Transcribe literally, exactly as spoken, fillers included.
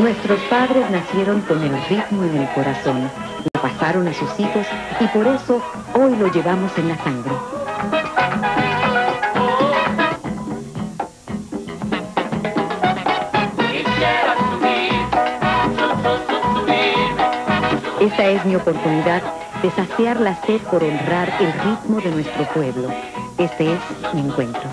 Nuestros padres nacieron con el ritmo en el corazón, lo pasaron a sus hijos y por eso hoy lo llevamos en la sangre. Esta es mi oportunidad de saciar la sed por honrar el ritmo de nuestro pueblo. Este es mi encuentro.